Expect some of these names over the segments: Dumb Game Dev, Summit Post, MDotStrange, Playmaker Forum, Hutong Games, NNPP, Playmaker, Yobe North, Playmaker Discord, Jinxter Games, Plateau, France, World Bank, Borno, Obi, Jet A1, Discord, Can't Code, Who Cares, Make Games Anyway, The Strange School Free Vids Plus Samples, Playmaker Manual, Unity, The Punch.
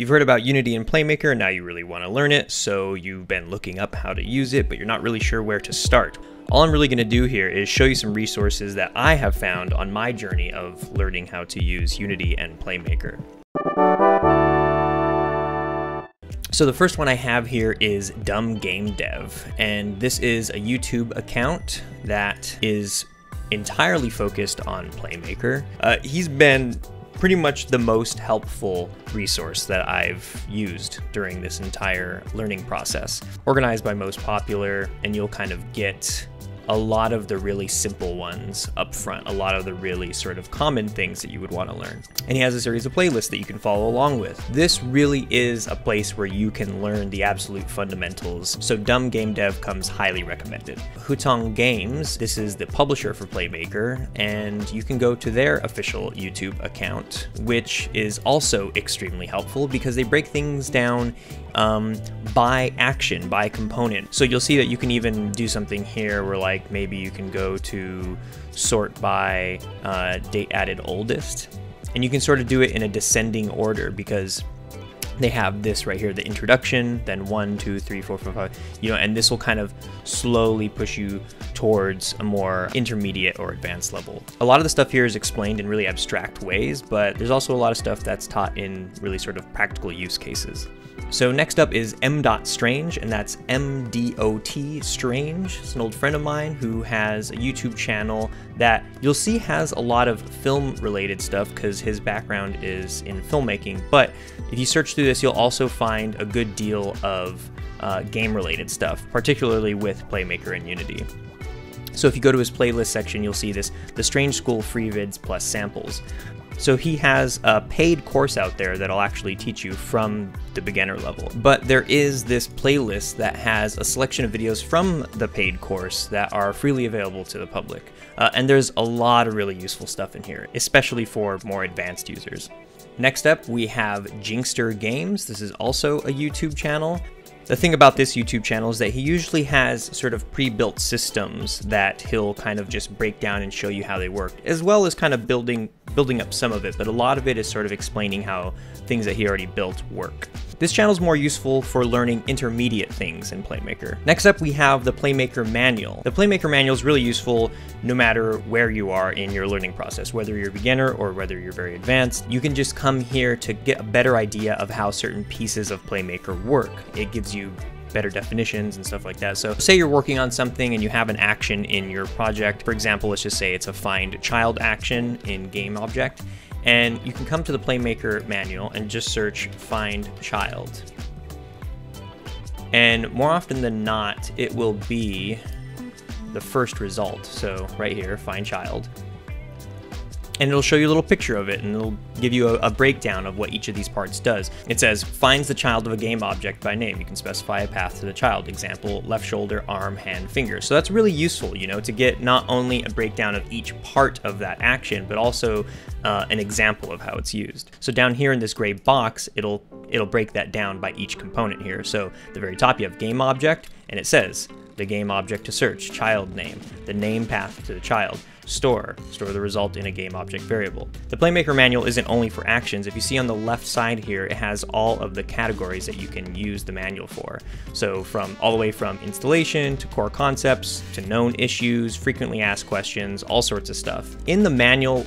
You've heard about Unity and Playmaker, and now you really want to learn it, so you've been looking up how to use it, but you're not really sure where to start. All I'm really going to do here is show you some resources that I have found on my journey of learning how to use Unity and Playmaker. So the first one I have here is Dumb Game Dev, and this is a YouTube account that is entirely focused on Playmaker. He's been pretty much the most helpful resource that I've used during this entire learning process. Organized by most popular, and you'll kind of get a lot of the really simple ones up front, a lot of the really sort of common things that you would want to learn. And he has a series of playlists that you can follow along with. This really is a place where you can learn the absolute fundamentals, so Dumb Game Dev comes highly recommended. Hutong Games, this is the publisher for Playmaker, and you can go to their official YouTube account, which is also extremely helpful because they break things down by action, by component. So you'll see that you can even do something here where, like, maybe you can go to sort by date added oldest, and you can sort of do it in a descending order because they have this right here, the introduction, then 1, 2, 3, 4, 5, you know, and this will kind of slowly push you towards a more intermediate or advanced level. A lot of the stuff here is explained in really abstract ways, but there's also a lot of stuff that's taught in really sort of practical use cases. So next up is MDotStrange, and that's MDotStrange. It's an old friend of mine who has a YouTube channel that you'll see has a lot of film-related stuff because his background is in filmmaking. But if you search through this, you'll also find a good deal of game-related stuff, particularly with Playmaker and Unity. So if you go to his playlist section, you'll see this, The Strange School Free Vids Plus Samples. So he has a paid course out there that'll actually teach you from the beginner level. But there is this playlist that has a selection of videos from the paid course that are freely available to the public. And there's a lot of really useful stuff in here, especially for more advanced users. Next up, we have Jinxter Games. This is also a YouTube channel. The thing about this YouTube channel is that he usually has sort of pre-built systems that he'll kind of just break down and show you how they work, as well as kind of building up some of it, but a lot of it is sort of explaining how things that he already built work. This channel is more useful for learning intermediate things in Playmaker. Next up, we have the Playmaker Manual. The Playmaker Manual is really useful no matter where you are in your learning process, whether you're a beginner or whether you're very advanced. You can just come here to get a better idea of how certain pieces of Playmaker work. It gives you better definitions and stuff like that. So say you're working on something and you have an action in your project. For example, let's just say it's a find child action in game object, and you can come to the Playmaker Manual and just search find child. And more often than not, it will be the first result. So right here, find child. And it'll show you a little picture of it, and it'll give you a breakdown of what each of these parts does. It says, finds the child of a game object by name. You can specify a path to the child. Example, left shoulder, arm, hand, finger. So that's really useful, you know, to get not only a breakdown of each part of that action, but also an example of how it's used. So down here in this gray box, it'll break that down by each component here. So at the very top, you have game object, and it says, the game object to search, child name, the name path to the child, store the result in a game object variable. The Playmaker Manual isn't only for actions. If you see on the left side here, it has all of the categories that you can use the manual for. So from all the way from installation to core concepts to known issues, frequently asked questions, all sorts of stuff. In the manual,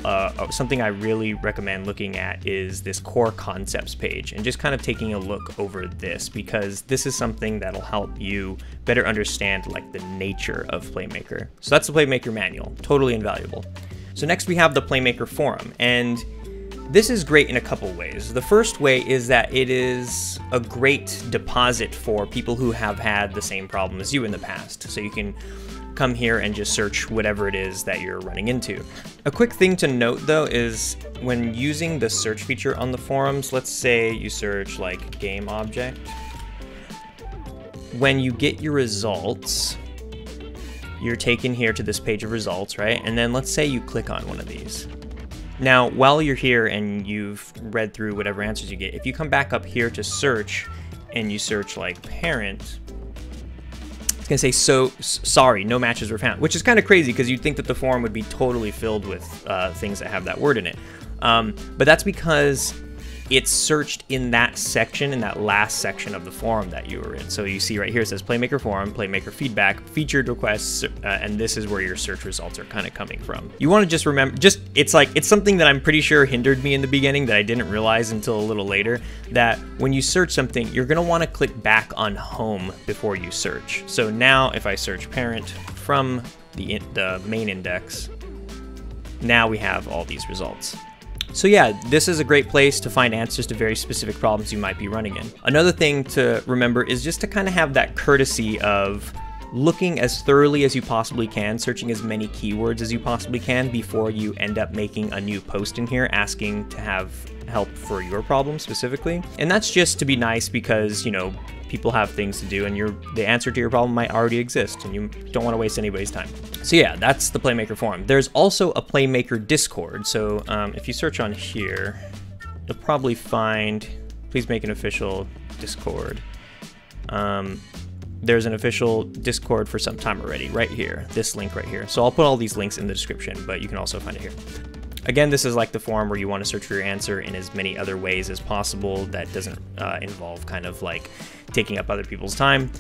something I really recommend looking at is this core concepts page and just kind of taking a look over this, because this is something that'll help you better understand like the nature of Playmaker. So that's the Playmaker Manual, totally invaluable. So next we have the Playmaker Forum, and this is great in a couple ways. The first way is that it is a great deposit for people who have had the same problem as you in the past. So you can come here and just search whatever it is that you're running into. A quick thing to note though is when using the search feature on the forums, let's say you search like game object. When you get your results, you're taken here to this page of results, right? And then let's say you click on one of these. Now, while you're here and you've read through whatever answers you get, if you come back up here to search and you search like parent, it's gonna say, so sorry, no matches were found, which is kind of crazy because you'd think that the forum would be totally filled with things that have that word in it. But that's because it's searched in that section, in that last section of the forum that you were in. So you see right here, it says Playmaker Forum, Playmaker Feedback, Featured Requests, and this is where your search results are kind of coming from. You want to just remember, it's something that I'm pretty sure hindered me in the beginning that I didn't realize until a little later, that when you search something, you're going to want to click back on home before you search. So now if I search parent from the main index, now we have all these results. So yeah, this is a great place to find answers to very specific problems you might be running in. Another thing to remember is just to kind of have that courtesy of looking as thoroughly as you possibly can, searching as many keywords as you possibly can before you end up making a new post in here asking to have help for your problem specifically. And that's just to be nice because, you know, people have things to do and the answer to your problem might already exist and you don't want to waste anybody's time. So yeah, that's the Playmaker Forum. There's also a Playmaker Discord. So if you search on here, you'll probably find, please make an official Discord. There's an official Discord for some time already, right here, this link right here. So I'll put all these links in the description, but you can also find it here. Again, this is like the forum where you want to search for your answer in as many other ways as possible that doesn't involve kind of like taking up other people's time,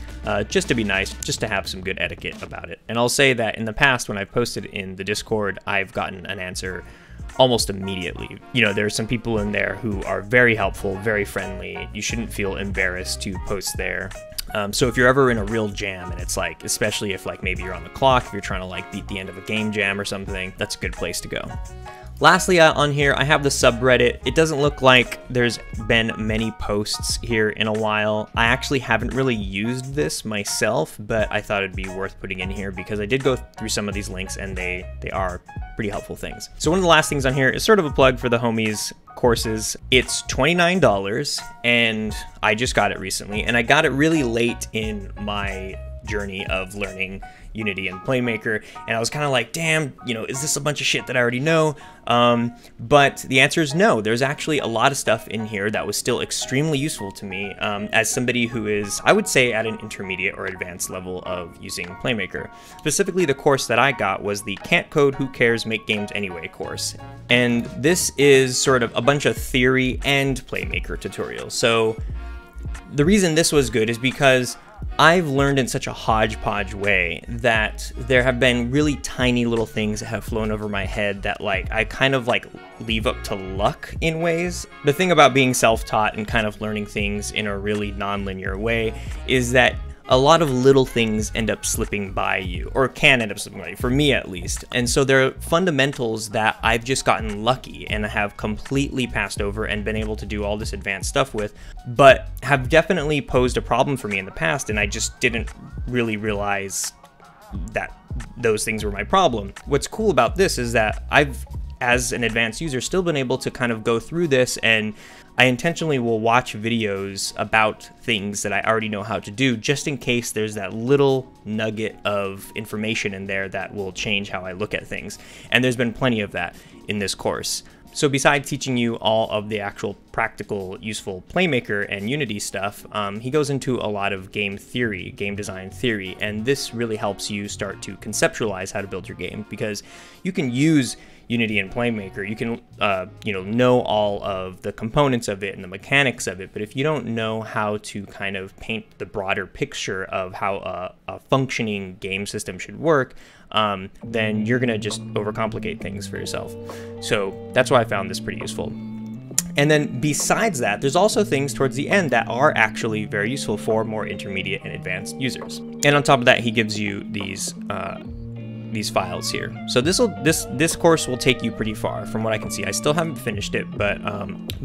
just to be nice, just to have some good etiquette about it. And I'll say that in the past, when I've posted in the Discord, I've gotten an answer almost immediately. You know, there are some people in there who are very helpful, very friendly. You shouldn't feel embarrassed to post there. So if you're ever in a real jam and it's like, especially if like maybe you're on the clock, if you're trying to like beat the end of a game jam or something, that's a good place to go. Lastly, on here, I have the subreddit. It doesn't look like there's been many posts here in a while. I actually haven't really used this myself, but I thought it'd be worth putting in here because I did go through some of these links and they are pretty helpful things. So one of the last things on here is sort of a plug for the homies courses. It's $29 and I just got it recently, and I got it really late in my journey of learning Unity and Playmaker, and I was kind of like, damn, you know, is this a bunch of shit that I already know? But the answer is no. There's actually a lot of stuff in here that was still extremely useful to me as somebody who is, I would say, at an intermediate or advanced level of using Playmaker. Specifically, the course that I got was the Can't Code, Who Cares, Make Games Anyway course. And this is sort of a bunch of theory and Playmaker tutorials. So the reason this was good is because I've learned in such a hodgepodge way that there have been really tiny little things that have flown over my head that like I kind of like leave up to luck in ways. The thing about being self-taught and kind of learning things in a really non-linear way is that a lot of little things end up slipping by you, or can end up slipping by you, for me at least. And so there are fundamentals that I've just gotten lucky and have completely passed over and been able to do all this advanced stuff with, but have definitely posed a problem for me in the past, and I just didn't really realize that those things were my problem. What's cool about this is that I've, as an advanced user, still been able to kind of go through this, and I intentionally will watch videos about things that I already know how to do just in case there's that little nugget of information in there that will change how I look at things. And there's been plenty of that in this course. So besides teaching you all of the actual practical, useful Playmaker and Unity stuff, he goes into a lot of game theory, game design theory, and this really helps you start to conceptualize how to build your game, because you can use Unity and Playmaker. You can, know all of the components of it and the mechanics of it, but if you don't know how to kind of paint the broader picture of how a functioning game system should work, then you're gonna just overcomplicate things for yourself. So that's why I found this pretty useful. And then besides that, there's also things towards the end that are actually very useful for more intermediate and advanced users. And on top of that, he gives you these files here. So this course will take you pretty far from what I can see. I still haven't finished it, but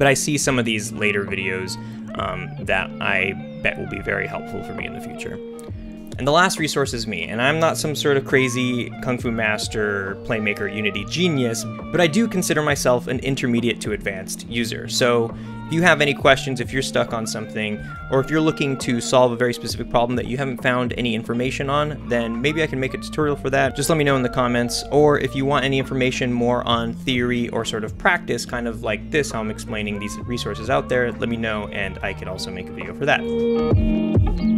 I see some of these later videos that I bet will be very helpful for me in the future. And the last resource is me, and I'm not some sort of crazy Kung Fu master, Playmaker, Unity genius, but I do consider myself an intermediate to advanced user. So if you have any questions, if you're stuck on something, or if you're looking to solve a very specific problem that you haven't found any information on, then maybe I can make a tutorial for that. Just let me know in the comments, or if you want any information more on theory or sort of practice, kind of like this, how I'm explaining these resources out there, let me know, and I could also make a video for that.